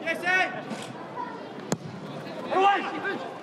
Yes, sir! Away!